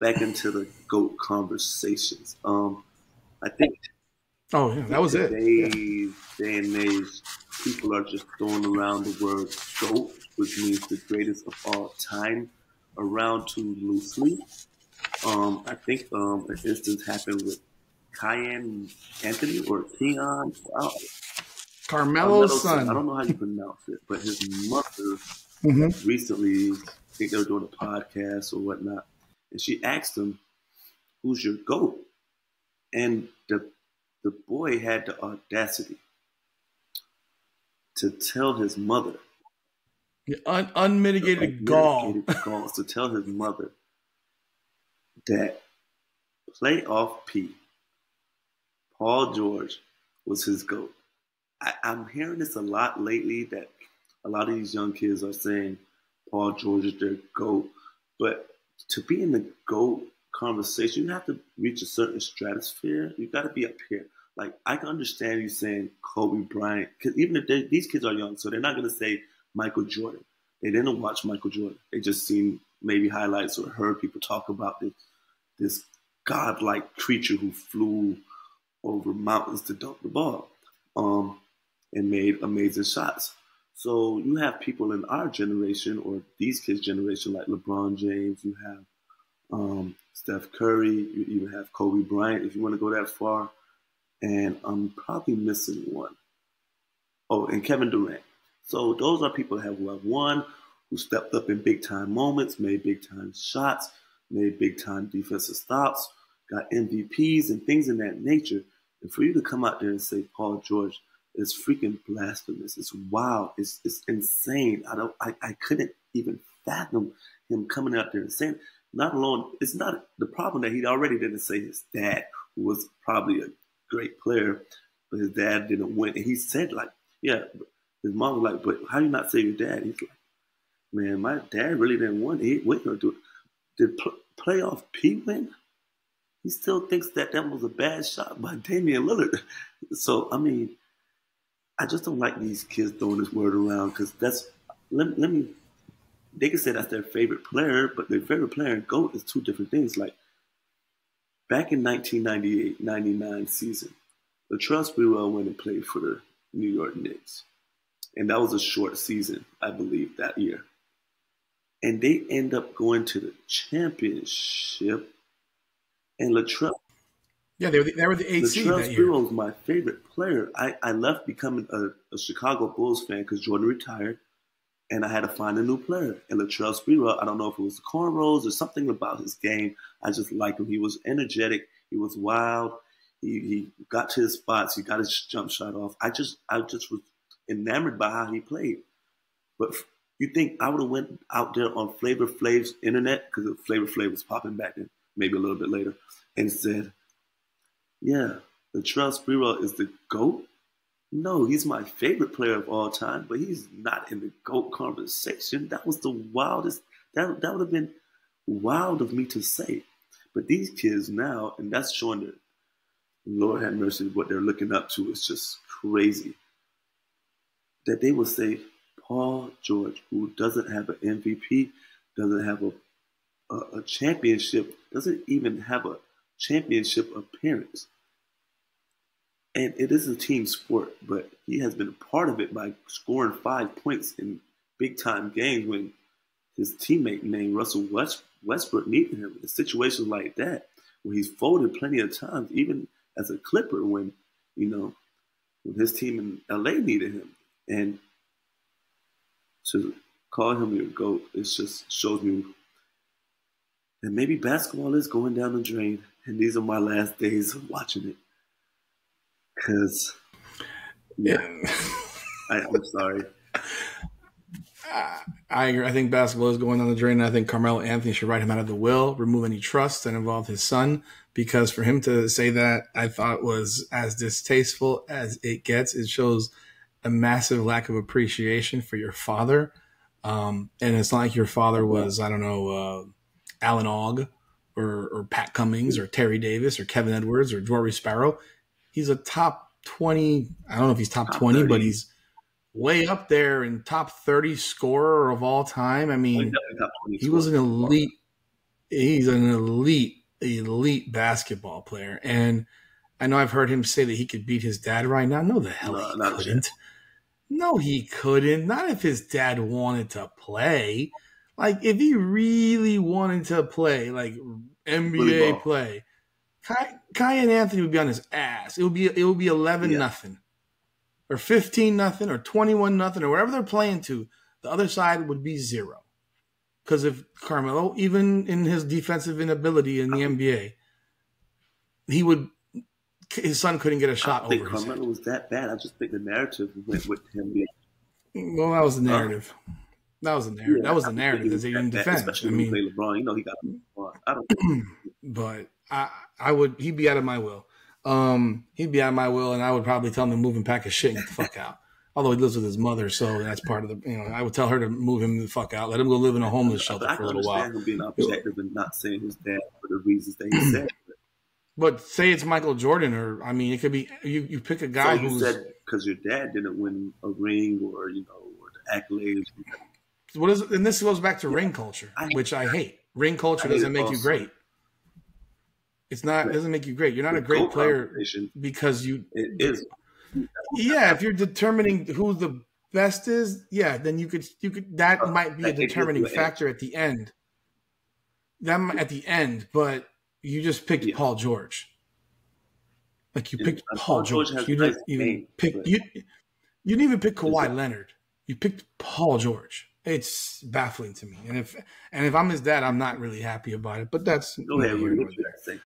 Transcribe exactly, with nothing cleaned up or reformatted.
back into the GOAT conversations. Um, I think. Oh yeah, that was it. Today's day and age, people are just throwing around the word GOAT, which means the greatest of all time, around too loosely. Um, I think um, an instance happened with Kiyan Anthony or Kiyan. Wow. Carmelo's son. I don't know how you pronounce it, but his mother mm-hmm. recently, I think they were doing a podcast or whatnot, and she asked him, "Who's your GOAT?" And the the boy had the audacity to tell his mother, Un unmitigated gall, gall to tell his mother that playoff P, Paul George, was his GOAT. I, I'm hearing this a lot lately, that a lot of these young kids are saying Paul George is their GOAT. But to be in the GOAT conversation, you have to reach a certain stratosphere. You got to be up here. Like, I can understand you saying Kobe Bryant, because even if they, these kids are young, so they're not going to say Michael Jordan. They didn't watch Michael Jordan. They just seen maybe highlights or heard people talk about this, this godlike creature who flew over mountains to dunk the ball. Um, and made amazing shots. So you have people in our generation or these kids' generation like LeBron James, you have um, Steph Curry, you even have Kobe Bryant, if you want to go that far. And I'm probably missing one. Oh, and Kevin Durant. So those are people who have won, who stepped up in big-time moments, made big-time shots, made big-time defensive stops, got M V Ps and things in that nature. And for you to come out there and say Paul George is freaking blasphemous, it's wild, it's it's insane. I don't, I, I couldn't even fathom him coming out there and saying. Not alone, it's not the problem that he already didn't say his dad, who was probably a great player, but his dad didn't win. And he said, like, yeah, his mom was like, but how do you not say your dad? He's like, man, my dad really didn't win. He win or do it. Did pl playoff P win? He still thinks that that was a bad shot by Damian Lillard. So, I mean, I just don't like these kids throwing this word around, because that's, let, let me, they can say that's their favorite player, but their favorite player and GOAT is two different things. Like, back in nineteen ninety-eight ninety-nine season, Latrell Sprewell went and played for the New York Knicks. And that was a short season, I believe, that year. And they end up going to the championship. And Latrell, yeah, they were the, they were the eighth seed that year. Latrell Sprewell was my favorite player. I, I left becoming a, a Chicago Bulls fan because Jordan retired, and I had to find a new player. And Latrell Sprewell, I don't know if it was the cornrows or something about his game, I just liked him. He was energetic. He was wild. He, he got to his spots. He got his jump shot off. I just I just was enamored by how he played. But you think I would have went out there on Flavor Flav's internet, because Flavor Flav was popping back then, maybe a little bit later, and said, yeah, Latrell Sprewell is the GOAT? No, he's my favorite player of all time, but he's not in the GOAT conversation. That was the wildest. That, that would have been wild of me to say. But these kids now, and that's showing that, Lord have mercy, what they're looking up to is just crazy. That they will say, Paul George, who doesn't have an M V P, doesn't have a a championship, doesn't even have a championship appearance. And it is a team sport, but he has been a part of it by scoring five points in big-time games when his teammate named Russell West, Westbrook needed him. In situations like that, where he's folded plenty of times, even as a Clipper, when, you know, when his team in L A needed him. And to call him your GOAT, it just shows me. And maybe basketball is going down the drain, and these are my last days of watching it. Because, yeah, yeah. I, I'm sorry. I agree. I think basketball is going down the drain, and I think Carmelo Anthony should write him out of the will, remove any trust that involved his son, because for him to say that, I thought, was as distasteful as it gets. It shows a massive lack of appreciation for your father. Um, and it's not like your father was, I don't know, uh, Alan Ogg or, or Pat Cummings or Terry Davis or Kevin Edwards or Jory Sparrow. He's a top twenty. I don't know if he's top, top twenty, thirty. But he's way up there in top thirty scorer of all time. I mean, he was an elite. he's an elite, elite basketball player. And I know I've heard him say that he could beat his dad right now. No, the hell no, he not couldn't. Yet. No, he couldn't. Not if his dad wanted to play. Like, if he really wanted to play, like N B A play, Kiyan Anthony would be on his ass. It would be it would be eleven yeah. nothing, or fifteen nothing, or twenty one nothing, or wherever they're playing to. The other side would be zero, because if Carmelo, even in his defensive inability in the N B A, he would. His son couldn't get a shot over his head. I don't think Carmelo was that bad. I just think the narrative went with him. Well, that was the narrative. Um, that was the narrative. Yeah, that was the narrative that they didn't defend. Especially I mean, when you play LeBron, you know he got LeBron. I don't. But I, I would. He'd be out of my will. Um, he'd be out of my will, and I would probably tell him to move and pack his shit and get the fuck out. Although he lives with his mother, so that's part of the. You know, I would tell her to move him the fuck out. Let him go live in a homeless shelter I, I for a little while. I understand him being objective and not saying his dad for the reasons that he said. But say it's Michael Jordan, or I mean, it could be you. You pick a guy so you who's said because your dad didn't win a ring, or you know, or the accolades. What is? And this goes back to yeah. ring culture, I, which I hate. Ring culture hate doesn't make also. you great. It's not. Right. It doesn't make you great. You're not the a great player because you. It is. Yeah, if you're determining who the best is, yeah, then you could you could that uh, might be that a determining factor end. at the end. That at the end, but. You just picked yeah. Paul George. Like you picked yeah, Paul, Paul George. George you didn't even name, pick but... you, you didn't even pick Kawhi Leonard. You picked Paul George. It's baffling to me. And if and if I'm his dad, I'm not really happy about it. But that's go ahead, what you're doing.